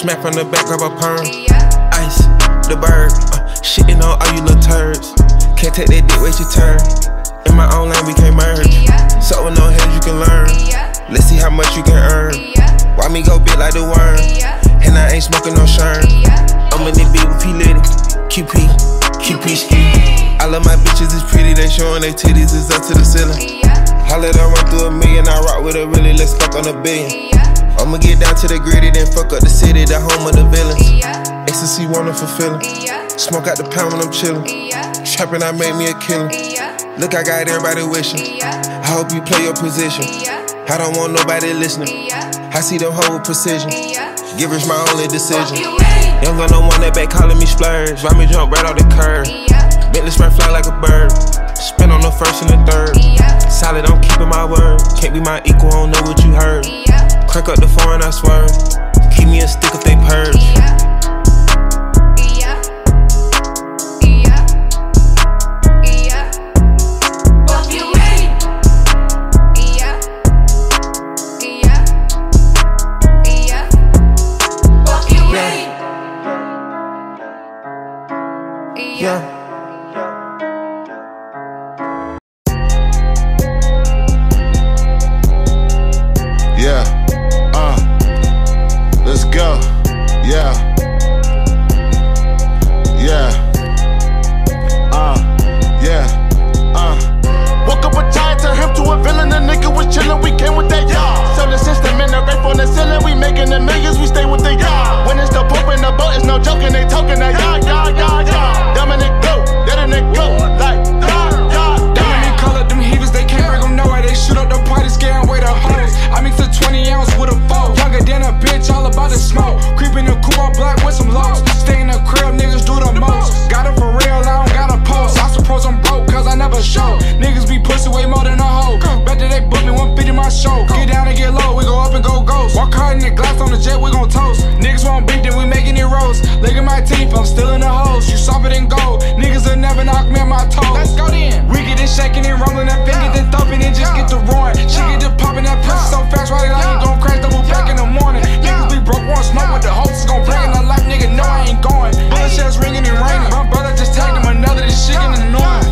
Smack from the back of a perm, ice, the bird, shitting on all you little turds. Can't take that dick, wait your turn. In my own lane, we can't merge. So with no head, you can learn. Let's see how much you can earn. Why me go big like the worm? And I ain't smoking no shern. I'm in this beat with P Litty, QP, QP. I love my bitches, it's pretty. They showing their titties, it's up to the ceiling. I let her run through a million. I rock with her, really, let's fuck on a billion. I'ma get down to the gritty, then fuck up the city, the home of the villains. Ecstasy wanna fulfillin'. Smoke out the pound when I'm chillin'. Trappin', I made me a killin'. Look, I got everybody wishing. I hope you play your position. I don't want nobody listening. I see them hoe with precision. Give is my only decision. Young gun, no one that back calling me splurge. Why me jump right off the curb? Bentley spray fly like a bird. Spin on the first and the third. Solid, I'm keeping my word. Can't be my equal, I don't know what you heard. Crack up the foreign, I swerve. Keep me a stick if they purge. Yeah. show. Get down and get low, we go up and go ghost. Walk hard in the glass on the jet, we gon' toast. Niggas won't beat, then we making it roast. Licking my teeth, I'm still in the hose. You softer than gold, niggas will never knock me on my toes. Let's go then. We get it shaking and rumbling, that finger yeah. Then thumping and just yeah. Get the roaring. She yeah. Get the popping, that pussy yeah. So fast, right now yeah. You gon' crash, double yeah. Back in the morning. Yeah. Niggas be broke, won't smoke, but yeah. The hopes is gon' break yeah. In the life, nigga, no I ain't going. Bullets just ringing and raining. My brother just tagged him another, this shit getting annoying.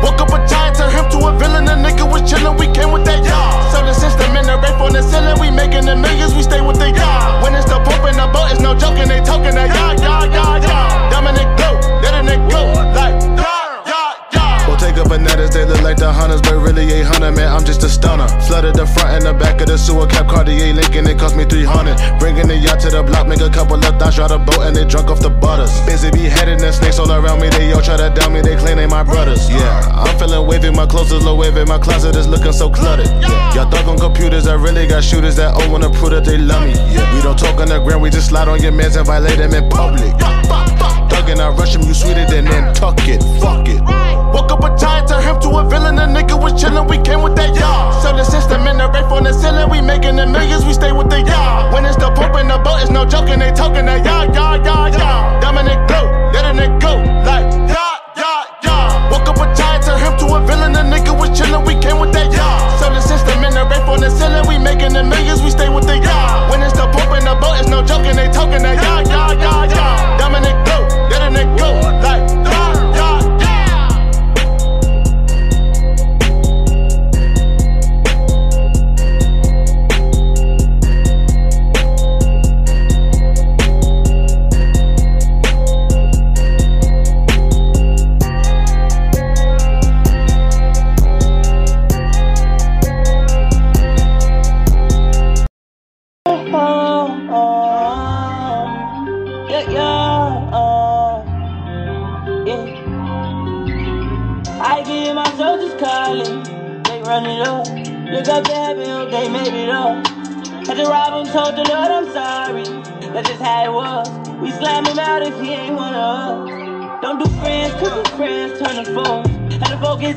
Woke up a giant, turned him to a villain. A nigga was chillin', we came with that y'all. So the system in the rape on the ceiling. We making the millions, we stay with the y'all. When it's the poop in the boat, it's no joking. They talking that y'all, y'all, y'all, y'all. Dominic Blue, let a nigga go. Like, y'all, y'all, y'all. We'll take up bananas, they look like the hunters. But really ain't hunter, man, I'm just a stunner. Flooded the front and the back of the sewer. Cap Cartier Lincoln, it cost me 300. Bringing the yacht to the block, make a couple of thoughts. Shot a boat and they drunk off the butters. Busy be heading the snakes all around me. They all try to down me, they claim they my brothers, yeah. I'm feeling wavy, my clothes is low wavy, my closet is looking so cluttered. Yeah. Y'all thug on computers, I really got shooters that all wanna prove that they love me. Yeah. We don't talk on the ground, we just slide on your mans and violate them in public. Thuggin', I rush him, you sweeter than Nantucket, fuck it. Woke up a giant, turned him to a villain, a nigga was chillin', we came with that y'all. So the system in the rape on the ceiling, we making the millions, we stay with the y'all. When it's the poop in the boat, it's no joking, they talking that y'all, y'all, y'all, y'all. Dominic Blue, let a nigga go, like, y'all. Woke up a giant, turned him to a villain. A nigga was chillin', we came with that y'all. So the system in the rape on the ceiling. We making the millions, we stay with the y'all. When it's the poop in the boat, it's no joking. They talking that y'all, y'all, y'all, y'all. Dominic Blue, let a nigga go. Like, y'all, y'all,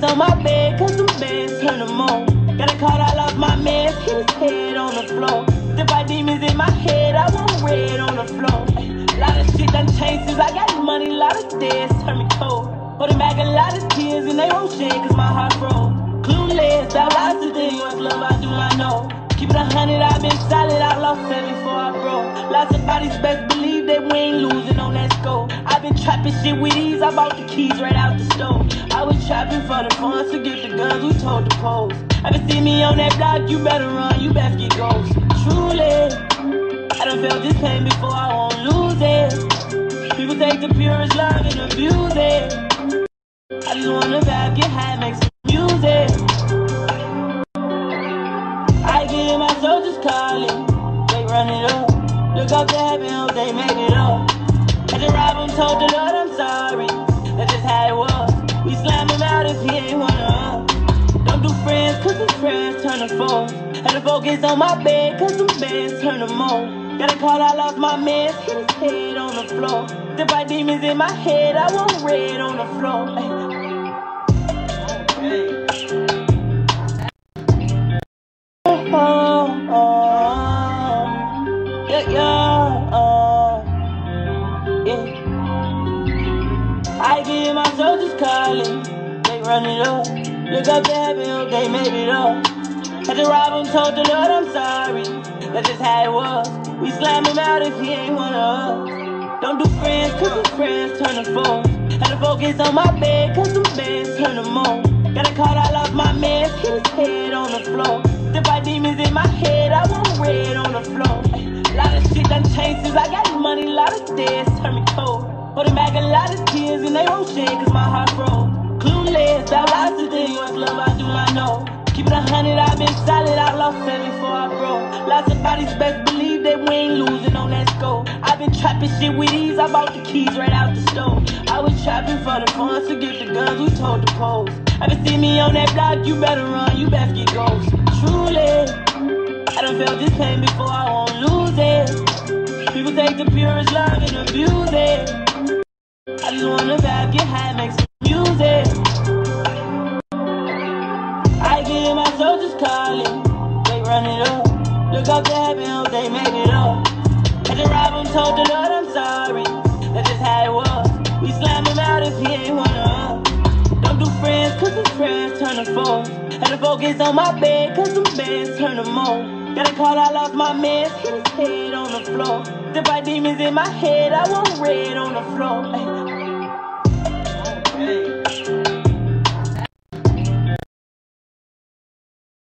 on my bed, cause the meds turn them on. Gotta call all off my meds, hit his head on the floor. There are demons in my head, I want red on the floor. A lot of shit done changed since I got money, a lot of deaths turn me cold. Holding back a lot of tears and they won't shed cause my heart broke. Clueless, I lost the thing, what's love, I do not know. Keep it 100, I've been solid, I lost it before I broke. Lots of bodies, best believe that we ain't losing on that score. I've been trapping shit with ease, I bought the keys right out the store. I was trapping for the funds to get the guns, we told the pose. If you see me on that block, you better run, you best get ghost. Truly, I done felt this pain before, I won't lose it. People take the purest love and abuse it. I just wanna vibe, get high, make some music. I get my soldiers calling, they run it up. Look up to heaven, hope they made it up. Had to rob them, told the Lord I'm sorry. That's just how it was. We slam him out if he ain't one of us. Don't do friends, cause his friends turn to foes. Had to focus on my bed, cause them beds turn them on. Gotta call all off my meds, hit his head on the floor. There are demons in my head, I want red on the floor. Oh, oh, oh. Yeah, yeah, oh, yeah. I get my soldiers calling, they run it up. Look up to heaven, hope they made it up. Had to rob him, told the Lord I'm sorry. That's just how it was. We slam him out if he ain't one of us. Don't do friends, cause his friends turn to foes. Had to focus on my bed, cause them beds turn them on. Gotta call all off my meds, hit his head on the floor. There are demons in my head, I want red on the floor. A lot of shit done changed since I got money, a lot of deaths turn me cold. Holding back a lot of tears and they won't shed cause my heart broke. Clueless, I lost the thing, what's love, I do not know. Keep it 100, I've been solid, I lost it before I broke. Lots of bodies, best believe that we ain't losing on that score. I've been trapping shit with ease, I bought the keys right out the store. I was trapping for the funds to get the guns, we told the pose. If you see me on that block, you better run, you best get ghost. Truly, I done felt this pain before, I won't lose it. People take the purest love and abuse it. I just wanna vibe, get high, make some music. I get my soldiers calling, run it up. Look up to heaven, hope they made it up. Had to rob him, told the Lord I'm sorry. That's just how it was. We slam him out if he ain't one of us. Don't do friends, cause the prayers turn to foes. Had to focus on my bed, cause the beds turn to more. Got a call, I lost my man, hit his head on the floor. Despite demons in my head, I want red on the floor.